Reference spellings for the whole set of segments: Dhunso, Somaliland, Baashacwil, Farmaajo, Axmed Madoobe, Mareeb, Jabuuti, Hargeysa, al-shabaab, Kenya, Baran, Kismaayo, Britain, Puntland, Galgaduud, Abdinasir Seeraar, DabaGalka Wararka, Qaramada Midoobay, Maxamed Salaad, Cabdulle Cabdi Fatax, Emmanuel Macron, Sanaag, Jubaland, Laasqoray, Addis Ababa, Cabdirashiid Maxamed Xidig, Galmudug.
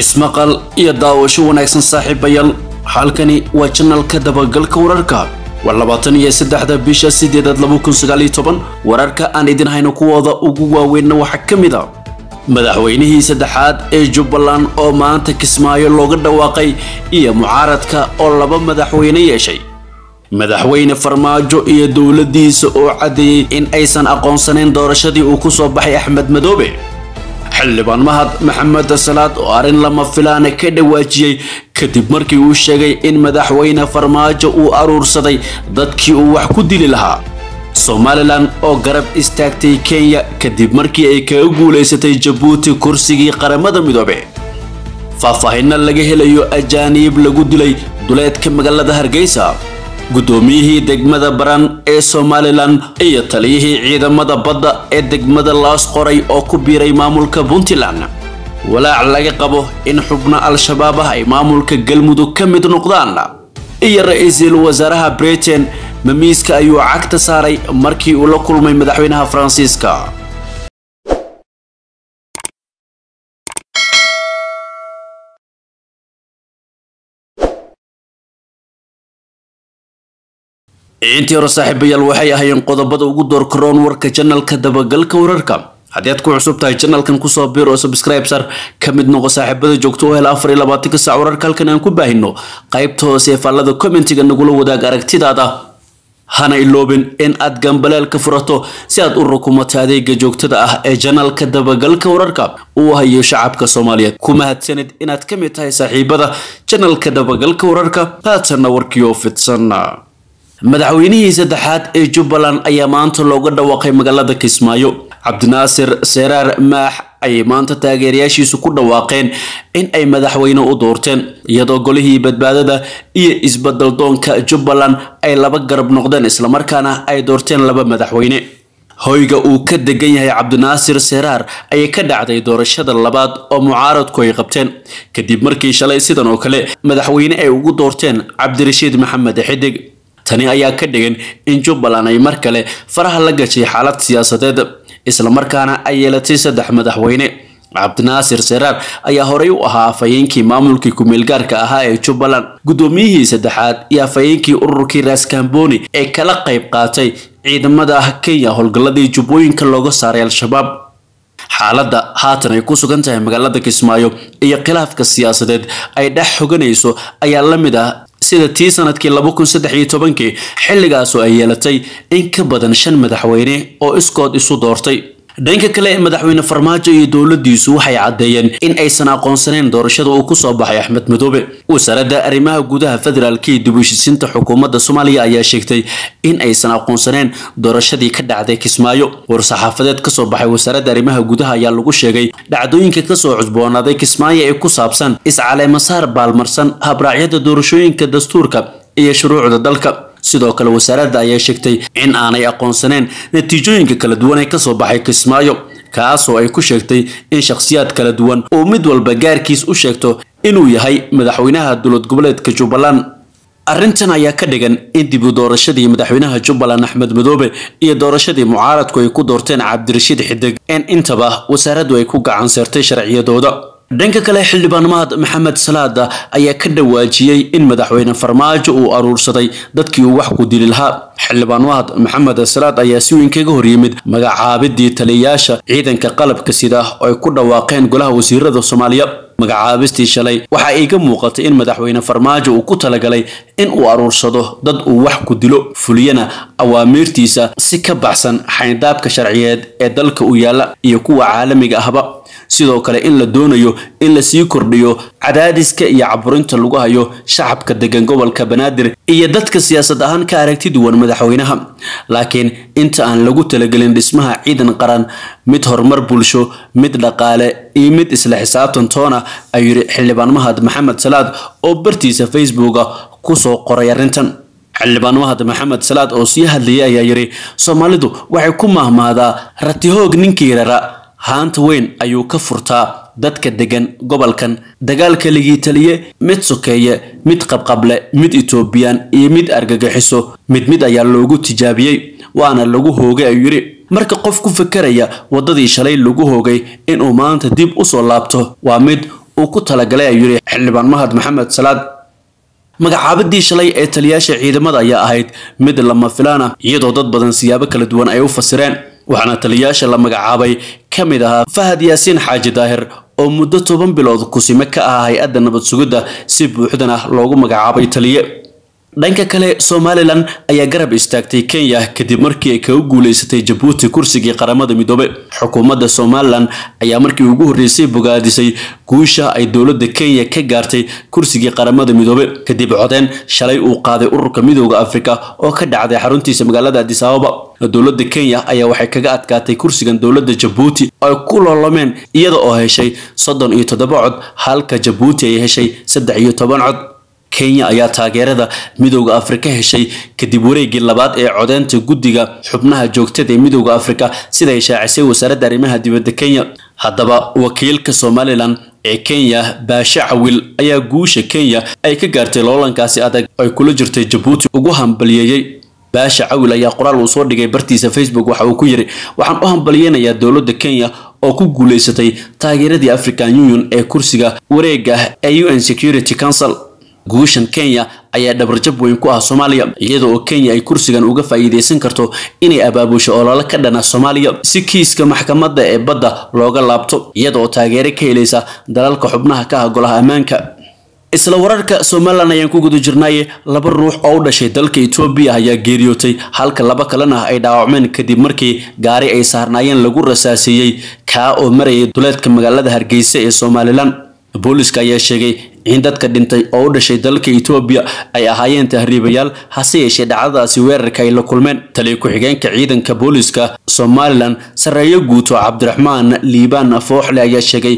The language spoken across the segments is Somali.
Ismaqal iyo daawasho wanaagsan saaxiibayaal halkani waa channelka dabagalka wararka واللباطن يسدحدا بيشا سيديداد لبوكن سغالي طبان وراركا آن إدن هاينو كوادا وقوة وينا وحكمدا مدحوينيهي سدحاد اي جوبالان او مانتا كسمايو لوغدا واقي ايا معاردكا او لبا مدحويني يشي مدحوين فرماجو ايا دولديس او عدي ان ايسان اقونسانين دورشادي وكوسو بحي أحمد مدوبي حلبان مهد محمد السلاد وارين لما فلانا كده واجيي kadib markii uu sheegay in madaxweynaha Farmaajo uu aruursaday dadkii uu wax ku dili lahaa Somaliland oo garab istaagtay Kenya kadib markii ay ka guuleysatay Jabuuti kursigii Qaramada Midoobay faahfaahinna laga helayo ajaanib lagu dilay duleedka magaalada Hargeysa gudoomiyihii degmada Baran ee Somaliland iyo taliyihii ciidamada badda ee degmada Laasqoray oo ku biiray maamulka Puntland walaa laga qabo in xubna al-shabaab ay maamulka Galmudug ka mid noqdaan iyo ra'iisul wasaaraha Britain mamiiska ayuu cagta saaray markii uu la kulmay madaxweynaha Faransiiska intii raaxiibayaal waxay ahaayeen qodobada ugu door koron warka channelka dabagalka wararka hadiyad ku cusub tahay channelkan ku soo biir oo subscribe sar kamid noqo saaxiibada joogto oo hel 24 saac wararkan aan ku baahino qaybta hoose ee falada commentiga nagula wadaag aragtidaada hana iloobin in aad gambalaalka furato si aad u rukumato adeega joogtada ah ee channelka dabagalka wararka oo hayo shacabka Soomaaliyeed kuma hadsanid inaad kamid tahay saaxiibada channelka dabagalka wararka taasna warkiyo fitsanna madaxweynihii saddexaad ee Jubaland ayaa maanta looga dhawaaqay magaalada Kismaayo Abdinasir Seeraar maax ay maanta taageerayaashiisu ku dhawaaqeen in ay madaxweyne u doorteen iyadoo golihii badbaadada iyo isbedel doonka Jubaland ay laba garab noqdeen isla markaana ay doorteen laba madaxweyne hoyga uu ka degan yahay Abdinasir Seeraar ayaa ka dhacday doorashada labaad oo mucaaradku ay qabteen kadib markii shalay sidan oo kale madaxweyne ay ugu doorteen Cabdirashiid Maxamed Xidig tani ayaa ka dhigan in Jubaland ay mar kale faraha la gashay xaalad siyaasadeed isla markaana ay yeelatay saddex madaxweyne Abdinasir Seeraar ayaa horay u ahaa afayeenkii maamulkii kumeelgaarka ahaa ee Jubaland gudoomiyihii saddexaad iyo afayeenkii ururkii raaskambooni ee kala qayb qaatay ciidamada Kenya howlgalladii jubooyinka looga saaray al-shabaab xaaladda haatan ay ku sugan tahay magaalada Kismaayo iyo khilaafka siyaasadeed ay dhex xoganayso ayaa la mid ah sida tii sanadkii 2013 xilligaas oo ay yeelatay in ka badan 5 madaxweyne oo iskood isu doortay dhanka kale madaxweynaha Farmaajo iyo dowladdiisu waxay cadeeyeen in aysan aqoonsaneen doorashada uu ku soo baxay Axmed Madoobe wasaaradda arrimaha gudaha federaalka dib u heshiisinta xukuumadda Soomaaliya ayaa sheegtay in aysan aqoonsaneen doorashadii ka dhacday Kismaayo war saxaafadeed ka soo baxay wasaaradda arrimaha gudaha ayaa lagu sheegay dhacdooyinka ka soo cusboonaaday Kismaayo ee ku saabsan iscaleema saar baalmarsan habraacyada doorashooyinka dastuurka iyo shuruucda dalka sidoo kale wasaaradda ayaa sheegtay in aanay aqoonsaneen natiijooyinka kala duwan ee ka soo baxay Kismaayo kaas oo ay ku sheegtay in shakhsiyaad kala duwan oo mid walba gaarkiis u sheegto inuu yahay madaxweynaha dawlad goboleedka Jubaland arrintan ayaa ka dhigan in dib u doorashadii madaxweynaha Jubaland Axmed Madoobe iyo doorashadii mucaaradku ay ku doorteen Cabdirashiid Xidig in intaba wasaaraddu ay ku gacan saartay sharciyadooda dhanka kale xildhibaan Maxamed Salaad ayaa ka dhawaajiyay in madaxweynaha Farmaajo uu aruursaday dadkii uu wax ku dili lahaa xildhibaan Maxamed Salaad ayaa si weyn kaga hor yimid magacaabidii taliyayaasha ciidanka qalabka sida ay ku dhawaaqeen golaha wasiirada Soomaaliya magacaabistii shalay waxa iga muuqatay in madaxweynaha Farmaajo uu ku talagalay in uu aruursado dad uu wax ku dilo fuliyana awaamirtiisa si ka baxsan xaydaabka sharciyeed ee dalka u yaala iyo kuwa caalamiga ahba sidoo kale in la doonayo in la sii kordhiyo cadaadiska iyo caburinta lagu hayo shacabka degan gobolka Banaadir iyo dadka siyaasad ahaan ka aragti duwan madaxweynaha laakiin inta aan lagu talagelin dhismaha ciidan qaran mid horumar bulsho mid dhaqaale iyo mid isla xisaabtan toona ayuu xildhibaan Maxamed Salaad oo bartiisa Facebook-ga ku soo qoray arrintan xildhibaan Maxamed Salaad oo sii hadlayay ayaa yiri Soomaalidu waxay ku mahmaadaa ratihoog ninkii rara haanta weyn ayuu ka furtaa dadka degan gobolkan dagaalka ligi taliye mid sokeeye mid qabqable mid Ethiopian iyo mid argagixiso mid ayaa loogu tijaabiyay waana lagu hoogay ayuu yiri marka qof ku fakaraya wadadii shalay lagu hoogay in uu maanta dib u soo laabto waa mid وكتها لقليا يوري حلبان مهد محمد سلاد مقعابدي شلي ايتالياش عيد مدى يا اهيد مدل لما فلانا يدو ضد بدن سيابك لدوان ايو فسرين وحنا تلياش لما قعابي كمدها فهد ياسين حاج داهر oo muddo 10 bilood ku si maka ah hay'adda nabad sugida si buuxdana loogu magacaabay taliye dhanka kale Somaliland ayaa garab istaagtay Kenya kadib markii ay ka guuleysatay Jabuuti kursigii Qaramada Midoobay xukuumadda Somaliland ayaa markii ugu horeysay bogaadisay guusha ay dawladda Kenya ka gaartay kursigii Qaramada Midoobay kadib codeen shalay uu qaaday ururka midowga Afrika oo ka dhacday xaruntiisa magaalada Addis Ababa dawladda Kenya ayaa waxay kaga adkaatay kursigan dawladda Jabuuti ay ku loolameen iyada oo heshay 37 cod halka Jabuuti ay heshay 13 cod Kenya ayaa taageerada midowga Afrika heshay kadib wareegii labaad ee codeynta guddiga xubnaha joogtada ee midowga Afrika sida ay shaacisay wasaaradda arrimaha dibadda Kenya haddaba wakiilka Somaliland ee Kenya Baashacwil ayaa guusha Kenya ay ka gaartay loolankaasi adag ay kula jirtay Jabuuti ugu hambalyeeyay Baashacwil ayaa qoraal uu soo dhigay bartiisa Facebook waxa uu ku yiri waxaan u hambaliyeynayaa dawladda Kenya oo ku guuleysatay taageeradii African Union ee kursiga wareegga ee UN Security Council guushan Kenya ayaa dhabarjab weyn ku ah Soomaaliya iyadoo Kenya ay kursigan uga faa'iideysan karto inay abaabusho olole ka dhana Soomaaliya si kiiska maxkamadda ee badda looga laabto iyadoo taageero ka helaysa dalalka xubnaha ka ah golaha ammaanka isla wararka Somaliland ayaan ku guda jirnay laba ruux oo dhashay dalka Ethiopia ayaa geeriyootay halka laba kalena ay dhaawacmeen kadib markii gaari ay saarnaayeen lagu rasaasiyay ka oo maray duleedka magaalada Hargeysa ee Somaliland booliska ayaa sheegay in dadka dhintay oo dhashay dalka Ethiopia ay ahaayeen tahriibayaal hase yeeshee dhacdadaasi weerarka ay la kulmeen taliye ku xigeenka ciidanka booliska Somaliland sareeyo guuto Cabdiraxmaan Liibaan Fooxle ayaa sheegay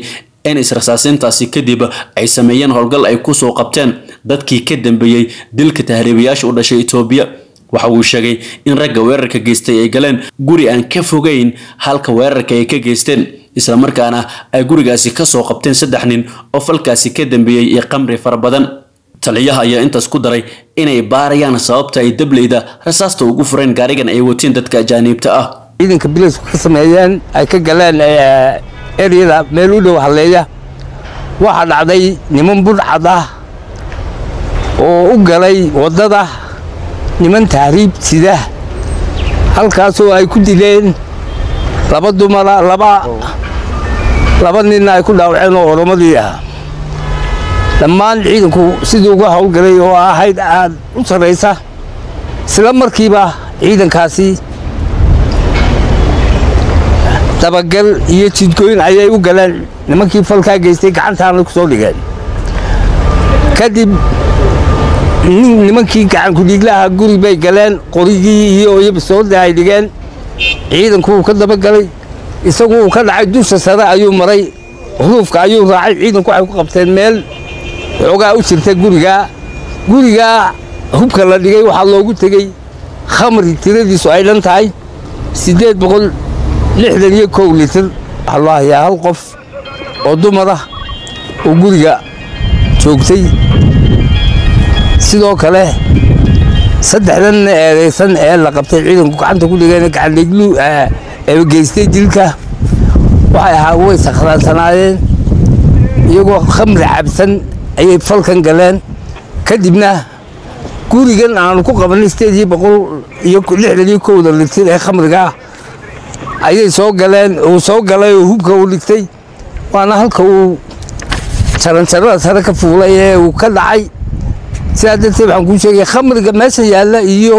in israsaasintaasi kadib ay sameeyeen howlgal ay ku soo qabteen dadkii ka dambeeyay dilka tahriibayaasha u dhashay Ethiopia waxa uu sheegay in ragga weerarka geystay ay galeen guri aan ka fogeyn halka weerarka ay ka geysteen isla markaana ay gurigaasi ka soo qabteen 3 nin oo falkaasi ka dambeeyay ee qamri farabadan taliyaha ayaa intaas ku daray inay baarayaan sababta ay dableyda rasaasta ugu fureen gaarigan ay wateen dadka ajaanibta ah ciidanka bilis ku sameeyeen ay ka galeen eriyada meeludo halleeya waxa dhacday niman budcada oo u galay wadada niman tahriib sida halkaas oo ay ku dileen laba dumar laba nin ay ku dhaawaceen oo oromadii ah dhammaan ciidanku sidoo uga hawlgalay oo ahayd aad u sareysa isla markiiba ciidankaasi tabagal iyo jidkooyin ayay u galeen nimankii falka geystay gacantaana ku soo dhigeen kadib nimankii gacan ku dhiglaha guri bay galeen qorigii iyo ayay soo daayeen ciidanku ka dabagalay isagu ka dhacay dusha sare ayuu maray ruufka ayuu raacay ciidanku ay ku qabteen meel xoogaa u jirtay guriga hubka la dhigay waxa loogu tagay khamri tiradiisu ay dhan tahay 800 لحدني كوليتر الله يا هالقف ودمره وجرجا شوكتي سيدو كله صدقنا ريسن لقبت عيدهم عنده كل جانك على جلو الجيستي جلكه وعي هاوي سخران سناين يجوا خمر عبسن أي فلكن جلان كدبنا كل جن عن كوكب الاستيجي بقول يكل لحدني كوليتر خمر جا ayay soo galeen oo soo galay hubka u dhigtay waana halka uu sarantarada sare ka fuulay oo ka dhacay saadatii waxaan ku sheegay khamriga meesha yaala iyo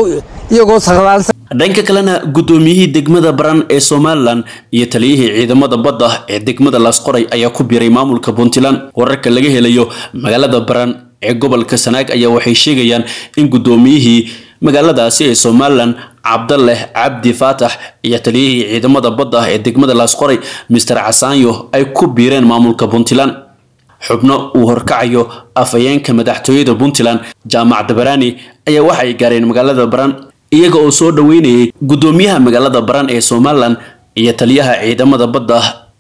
iyagoo saxlaansan dhanka kalena gudoomiyihii degmada Baran ee Somaliland iyo taliyihii ciidamada badda ee degmada Laasqoray ayaa ku biiray maamulka Puntland wararka laga helayo magaalada Baran ee gobolka Sanaag ayaa waxay sheegayaan in gudoomiyihii magaaladaasi ee Somaliland Cabdulle Cabdi Fatax iyo taliyihii ciidamada badda ee degmada Laasqoray Mr. Casanyo ay ku biireen maamulka Puntland xubno uu horkacayo afayeenka madaxtooyada Puntland jaamacadda Barani ayaa waxay gaareen magaalada Baran iyaga oo soo dhaweynayay gudoomiyaha magaalada Baran ee Somaliland iyo taliyaha ciidamada badda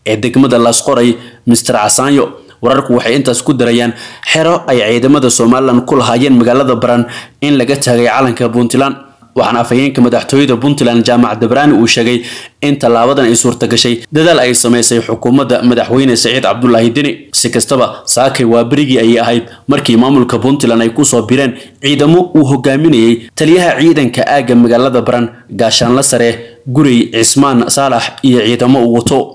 ee degmada Laasqoray Mr. Casanyo wararku waxay intaas ku darayaan xero ay ciidamada Somaliland ku lahaayeen magaalada Baran in laga tagay calanka Puntland waxaan afayeen ka madaxtooyada Puntland jaamacadda Baran uu sheegay in talaabadan ay suurta gashay dadaal ay sameysay xukuumadda madaxweyne Saciid Cabdulle Dini si kastaba saakay waa berigii ay ahayd markii maamulka Puntland ay ku soo bireen ciidamo uu hogaaminayay taliyaha ciidanka aaga magaalada Baran gaashaan la sare guray Axmed Salaad iyo ciidamo uu wato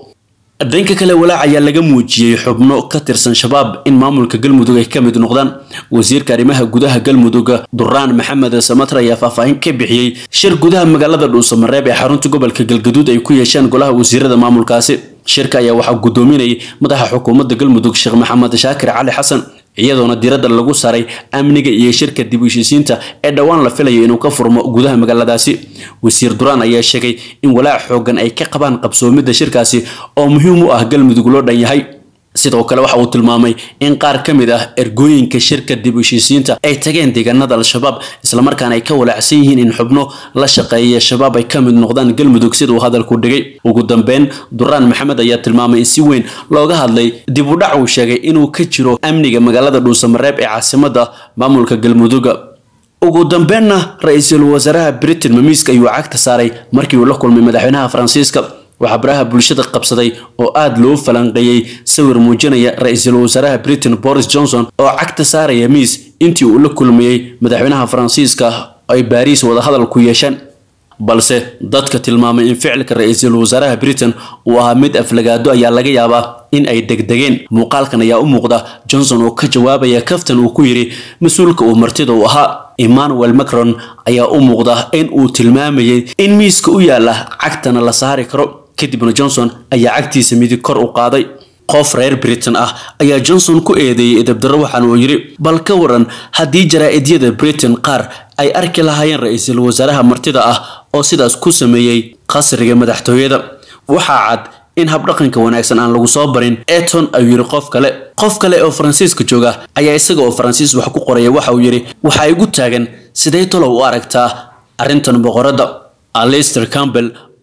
Dhanka kale walaac ayaa laga muujiyay xubno ka tirsan shabaab in maamulka Galmudug ay ka mid noqdaan wasiirka arrimaha gudaha Galmudug Baran Maxamed Salaad ayaa faahfaahin ka bixiyay shir gudaha magaalada Dhunso Mareeb ee xarunta gobolka Galgaduud ay ku yeeshaan golaha wasiirada maamulkaasi shirka ayaa waxa gudoominay madaxa xukuumadda Galmudug Sheekh Maxamed Shaakir Cali Xasan iyadoona diradda lagu saray amniga iyo shirka dib u heshiisiinta ee dhawaan la filayo inuu ka furmo gudaha magaaladaasi wasiir Baran ayaa sheegay in walaac xoogan ay ka qabaan qabsoomida shirkaasi oo muhiim u ah Galmudug loo dhan yahay sidoo kale waxa uu tilmaamay in qaar ka mid ah ergooyinka shirka dib u heshiisiinta ay tageen deegaanada al-shabaab isla markaana ay ka walaacsan yihiin in xubno la shaqeeya shabaab ay ka mid noqdaan Galmudug sidoo hadalku dhigay ugu dambeyn Baran Maxamed ayaa tilmaamay in si weyn looga hadlay dib u dhac uu sheegay inuu ka jiro amniga magaalada Dhunso Mareeb ee caasimadda maamulka Galmudug ugu dambeenna ra'iisul wasaaraha Britain mamiiska ayuu cagta saaray markii uu la kulmay madaxweynaha Faransiiska وحبرها بلشدة قبصدي أو أدلو فلانقيي سور موجنية رئيس الوزراء بريتن بوريس جونسون أو عكت سارة يميز انتي وقول لكل مي مدحونها فرانسيسكا أي باريس ولا هذا الكويشان بلسه ضدك تلمام إن فعلك رئيس الوزراء بريتن وهمد أفلجادو يلاقي يابا إن أي دقدقين مقالكنا يا أم غدا جونسون وكجواب يا كفتن وكويري مسؤولك ومرتضى وها Emmanuel Macron يا أم غدا إن وتلمامي إن ميسك ويلا عكتنا لسهر كرو كدبنا جونسون أي عقدي سميد كر أقاضي قاف رير بريتن أي جونسون كؤيدي إذا بدروح عن ويري بالكورن هدي جرائد يد بريتن قار أي أركل هاين رئيس الوزراء مرتدى أو سيداس كوسمي قصر جمد احتويدا وحعد إن هبرقن كوناكسن عن لو صابرين أتون أو يري قاف كلا أو فرانسيسكو جوجا أي إسقى أو فرانسيس وحقوق ريا وحويري وحيقول تاجن سيديتو لو أركتا أرنتون بغرضة أليستر كامبل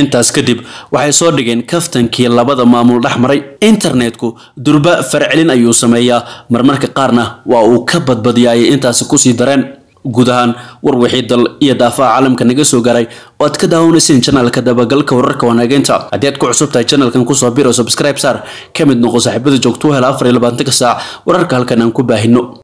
intaas kadib waxay soo dhigeen kaftankii labada maamul dhaxmaray internetku durba farcelin ayuu sameeyaa marmarka qaarna waa uu ka badbadiyay intaas ku sii dareen gudahan warwixii dal iyo daafaca caalamka naga soo garay waad ka daawanayseen channelka dabagalka wararka wanaagenta haddii aad ku cusub tahay channelkan ku soo biiro subscribe sar ka mid noqo saaxiibada joogto hela 24 saac wararka halkan aan ku baahino